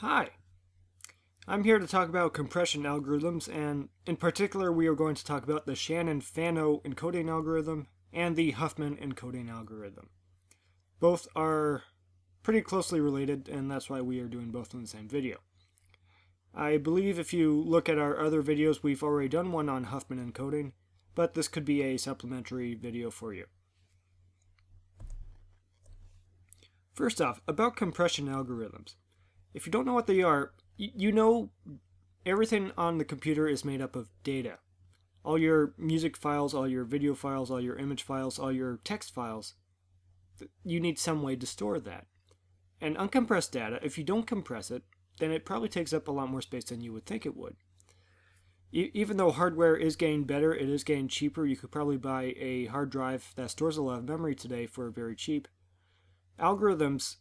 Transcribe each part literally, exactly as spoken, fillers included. Hi, I'm here to talk about compression algorithms, and in particular we are going to talk about the Shannon-Fano encoding algorithm and the Huffman encoding algorithm. Both are pretty closely related, and that's why we are doing both in the same video. I believe if you look at our other videos, we've already done one on Huffman encoding, but this could be a supplementary video for you. First off, about compression algorithms. If you don't know what they are, you know everything on the computer is made up of data. All your music files, all your video files, all your image files, all your text files, you need some way to store that. And uncompressed data, if you don't compress it, then it probably takes up a lot more space than you would think it would. E- even though hardware is getting better, it is getting cheaper. You could probably buy a hard drive that stores a lot of memory today for very cheap. Algorithms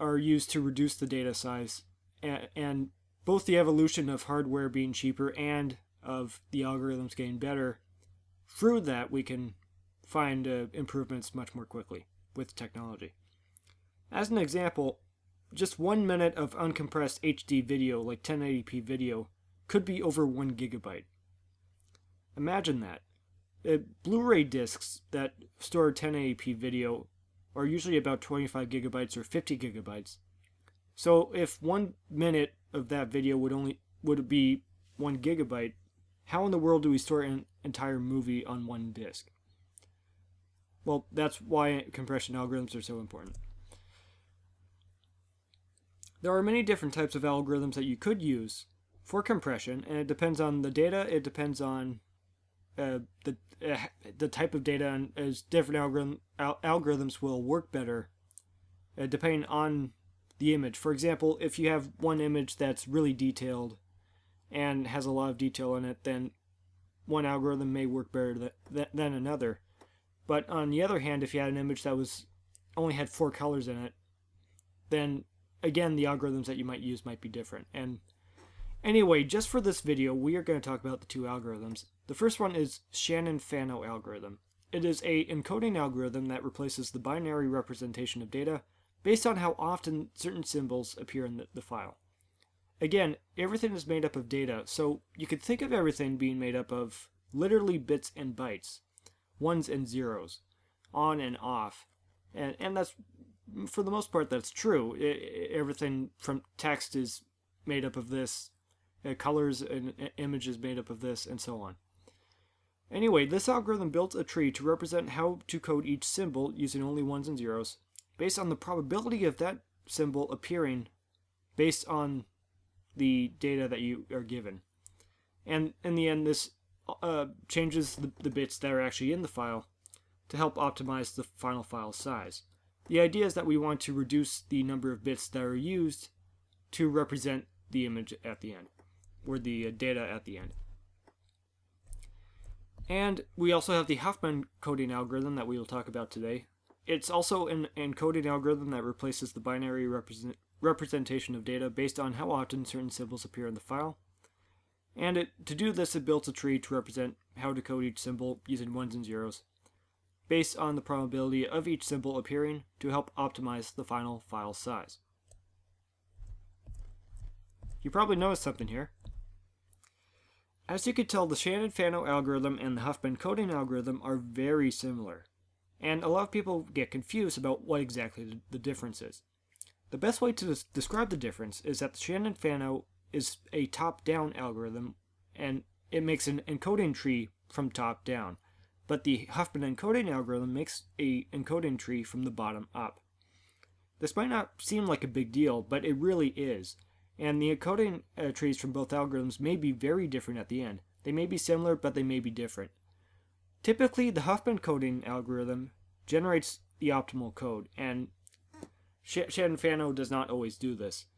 are used to reduce the data size, and, and both the evolution of hardware being cheaper and of the algorithms getting better, through that we can find uh, improvements much more quickly with technology. As an example, just one minute of uncompressed H D video, like ten eighty p video, could be over one gigabyte. Imagine that. Uh, Blu-ray discs that store ten eighty p video are usually about twenty-five gigabytes or fifty gigabytes. So if one minute of that video would only would be one gigabyte, how in the world do we store an entire movie on one disc? Well, that's why compression algorithms are so important. There are many different types of algorithms that you could use for compression, and it depends on the data, it depends on Uh, the uh, the type of data, and as different algorithm al algorithms will work better uh, depending on the image. For example, if you have one image that's really detailed and has a lot of detail in it, then one algorithm may work better th th than another. But on the other hand, if you had an image that was only had four colors in it, then again the algorithms that you might use might be different. And anyway, just for this video, we are going to talk about the two algorithms. The first one is Shannon-Fano algorithm. It is an encoding algorithm that replaces the binary representation of data based on how often certain symbols appear in the, the file. Again, everything is made up of data, so you could think of everything being made up of literally bits and bytes, ones and zeros, on and off, and, and that's, for the most part, that's true. It, it, everything from text is made up of this, Uh, colors and uh, images made up of this, and so on. Anyway, this algorithm built a tree to represent how to code each symbol using only ones and zeros, based on the probability of that symbol appearing based on the data that you are given. And in the end, this uh, changes the, the bits that are actually in the file to help optimize the final file size. The idea is that we want to reduce the number of bits that are used to represent the image at the end, or the data at the end. And we also have the Huffman encoding algorithm that we will talk about today. It's also an encoding algorithm that replaces the binary represent, representation of data based on how often certain symbols appear in the file. And it, to do this, it built a tree to represent how to code each symbol using ones and zeros, based on the probability of each symbol appearing to help optimize the final file size. You probably noticed something here. As you could tell, the Shannon-Fano algorithm and the Huffman encoding algorithm are very similar, and a lot of people get confused about what exactly the difference is. The best way to describe the difference is that the Shannon-Fano is a top-down algorithm, and it makes an encoding tree from top down, but the Huffman encoding algorithm makes an encoding tree from the bottom up. This might not seem like a big deal, but it really is. And the encoding uh, trees from both algorithms may be very different at the end. They may be similar, but they may be different. Typically, the Huffman encoding algorithm generates the optimal code, and Sh Shannon-Fano does not always do this.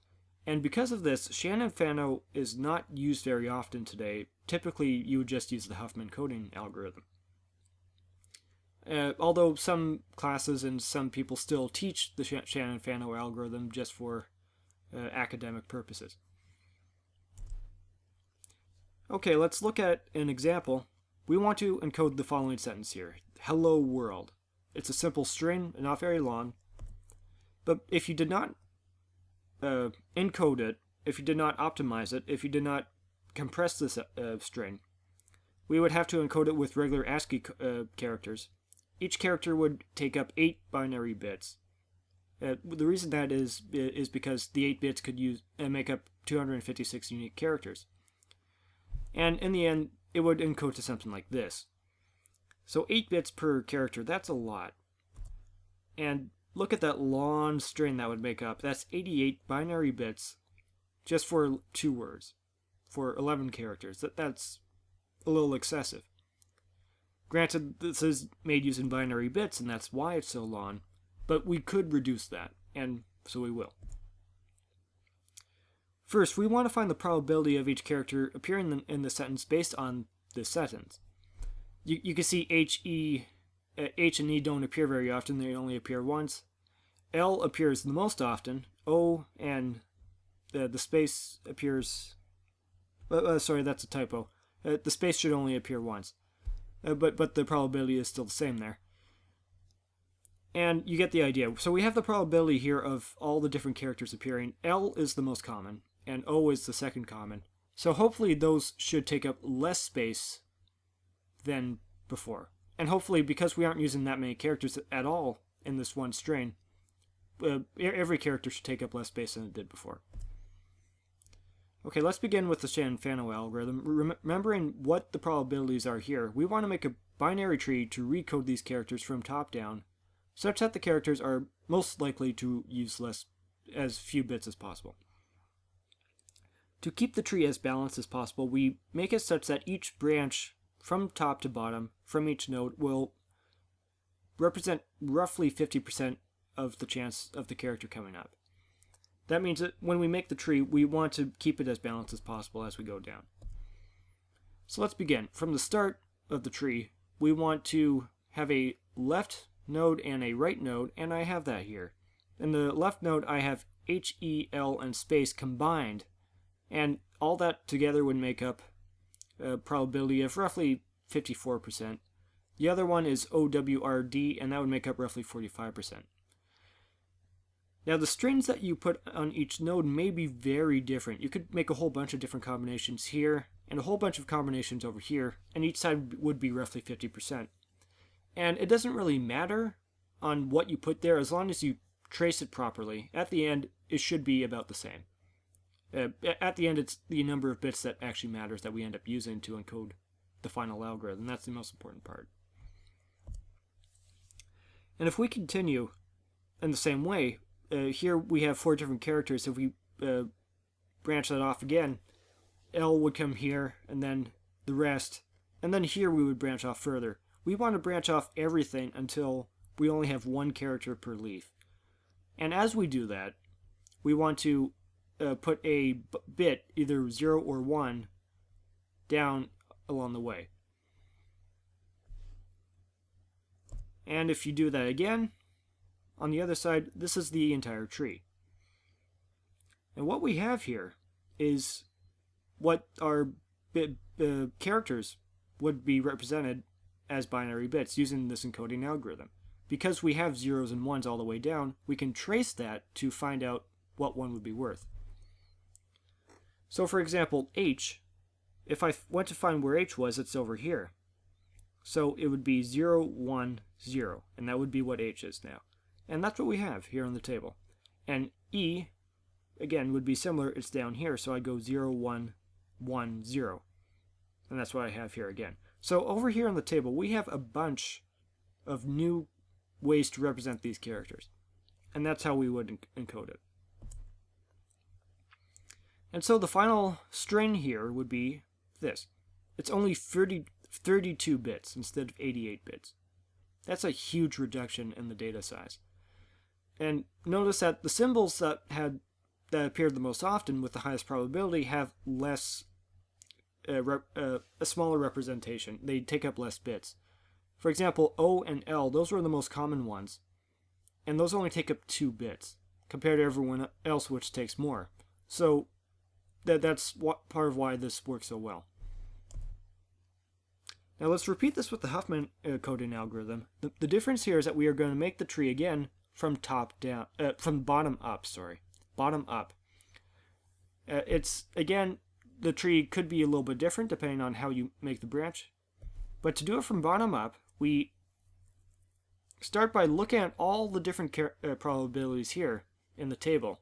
And because of this, Shannon-Fano is not used very often today. Typically, you would just use the Huffman encoding algorithm. Uh, although some classes and some people still teach the Sh Shannon-Fano algorithm just for Uh, academic purposes. Okay, let's look at an example. We want to encode the following sentence here. Hello world. It's a simple string, not very long. But if you did not uh, encode it, if you did not optimize it, if you did not compress this uh, string, we would have to encode it with regular ASCII uh, characters. Each character would take up eight binary bits. Uh, the reason that is is because the eight bits could use and uh, make up two hundred fifty-six unique characters. And in the end, it would encode to something like this. So eight bits per character, that's a lot. And look at that long string that would make up. That's eighty-eight binary bits just for two words, for eleven characters. That, that's a little excessive. Granted, this is made using binary bits, and that's why it's so long, but we could reduce that, and so we will. First, we want to find the probability of each character appearing in the sentence based on this sentence. You, you can see H, E, uh, H and E don't appear very often, they only appear once. L appears the most often. O and uh, the space appears... Uh, uh, sorry, that's a typo. Uh, the space should only appear once. Uh, but, but the probability is still the same there. And you get the idea. So we have the probability here of all the different characters appearing. L is the most common, and O is the second common. So hopefully those should take up less space than before. And hopefully, because we aren't using that many characters at all in this one string, uh, every character should take up less space than it did before. Okay, let's begin with the Shannon-Fano algorithm. Rem remembering what the probabilities are here, we want to make a binary tree to recode these characters from top down, such that the characters are most likely to use less, as few bits as possible. To keep the tree as balanced as possible, we make it such that each branch from top to bottom from each node will represent roughly fifty percent of the chance of the character coming up. That means that when we make the tree, we want to keep it as balanced as possible as we go down. So let's begin. From the start of the tree, we want to have a left node and a right node, and I have that here. In the left node, I have H, E, L, and space combined, and all that together would make up a probability of roughly fifty-four percent. The other one is O W R D, and that would make up roughly forty-five percent. Now, the strings that you put on each node may be very different. You could make a whole bunch of different combinations here, and a whole bunch of combinations over here, and each side would be roughly fifty percent. And it doesn't really matter on what you put there, as long as you trace it properly. At the end, it should be about the same. Uh, at the end, it's the number of bits that actually matters that we end up using to encode the final algorithm. That's the most important part. And if we continue in the same way, uh, here we have four different characters. If we uh, branch that off again, L would come here, and then the rest, and then here we would branch off further. We want to branch off everything until we only have one character per leaf. And as we do that, we want to Uh, put a b bit, either zero or one, down along the way. And if you do that again, on the other side, this is the entire tree. And what we have here is what our bit, uh, characters would be represented as binary bits using this encoding algorithm. Because we have zeros and ones all the way down, we can trace that to find out what one would be worth. So for example, H, if I went to find where H was, it's over here. So it would be zero, one, zero, and that would be what H is now. And that's what we have here on the table. And E, again, would be similar, it's down here, so I go zero, one, one, zero. And that's what I have here again. So over here on the table, we have a bunch of new ways to represent these characters. And that's how we would encode it. And so the final string here would be this. It's only thirty, thirty-two bits instead of eighty-eight bits. That's a huge reduction in the data size. And notice that the symbols that had that appeared the most often with the highest probability have less uh, rep, uh, a smaller representation. They take up less bits. For example, O and L, those were the most common ones, and those only take up two bits compared to everyone else, which takes more. So that that's what, part of why this works so well. Now let's repeat this with the Huffman uh, coding algorithm. The, the difference here is that we are going to make the tree again from top down, uh, from bottom up, sorry, bottom up. Uh, it's, again, the tree could be a little bit different depending on how you make the branch. But to do it from bottom up, we start by looking at all the different car uh, probabilities here in the table.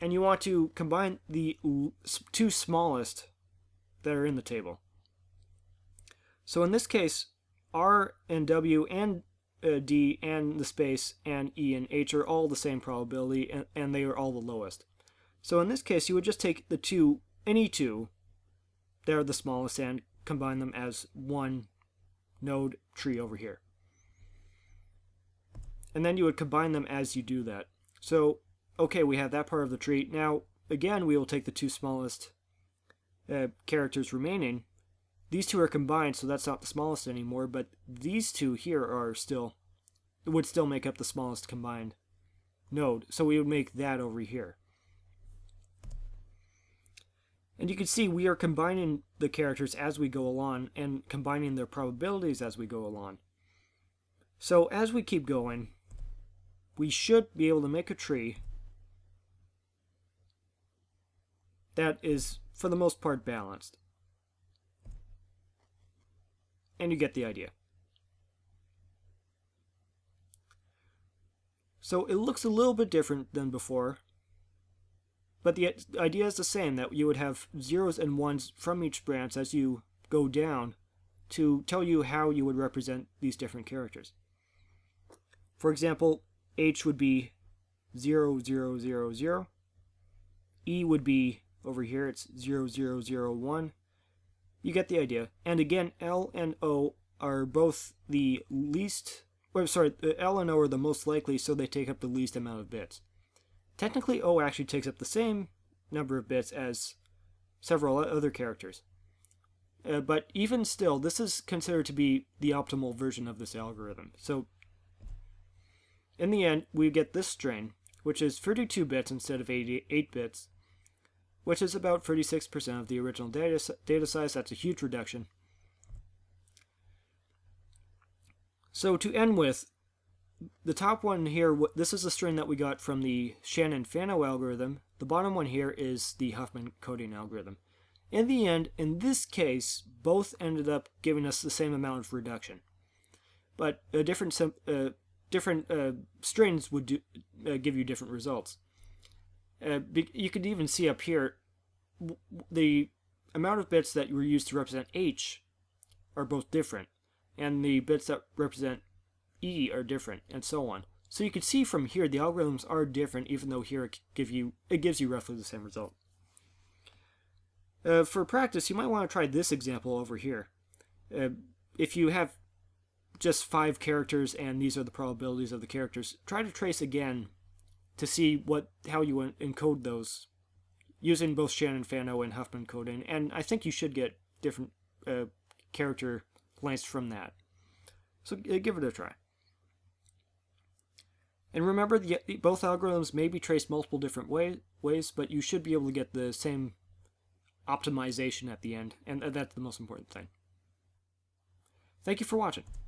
And you want to combine the l two smallest that are in the table. So in this case, R and W and uh, D and the space and E and H are all the same probability, and, and they are all the lowest. So in this case, you would just take the two, any two, that are the smallest, and combine them as one node tree over here. And then you would combine them as you do that. So, okay, we have that part of the tree. Now, again, we will take the two smallest uh, characters remaining. These two are combined, so that's not the smallest anymore, but these two here are still, would still make up the smallest combined node. So we would make that over here. And you can see we are combining the characters as we go along and combining their probabilities as we go along. So as we keep going, we should be able to make a tree that is, for the most part, balanced. And you get the idea. So it looks a little bit different than before, but the idea is the same, that you would have zeros and ones from each branch as you go down to tell you how you would represent these different characters. For example, H would be zero, zero, zero, zero. E would be, over here, it's zero, zero, zero, one. You get the idea. And again, L and O are both the least, or sorry, L and O are the most likely, so they take up the least amount of bits. Technically, O actually takes up the same number of bits as several other characters. Uh, but even still, this is considered to be the optimal version of this algorithm. So, in the end, we get this strain, which is thirty-two bits instead of eighty-eight bits, which is about thirty-six percent of the original data, data size. That's a huge reduction. So, to end with, the top one here, this is a strain that we got from the Shannon-Fano algorithm. The bottom one here is the Huffman coding algorithm. In the end, in this case, both ended up giving us the same amount of reduction. But uh, different, uh, different uh, strains would do, uh, give you different results. Uh, you could even see up here, w the amount of bits that were used to represent H are both different, and the bits that represent E are different, and so on. So you can see from here the algorithms are different, even though here it, give you, it gives you roughly the same result. Uh, for practice, you might want to try this example over here. Uh, if you have just five characters and these are the probabilities of the characters, try to trace again to see what how you encode those using both Shannon-Fano and Huffman coding, and I think you should get different uh, character lengths from that. So uh, give it a try. And remember, the, both algorithms may be traced multiple different way, ways, but you should be able to get the same optimization at the end, and that's the most important thing. Thank you for watching.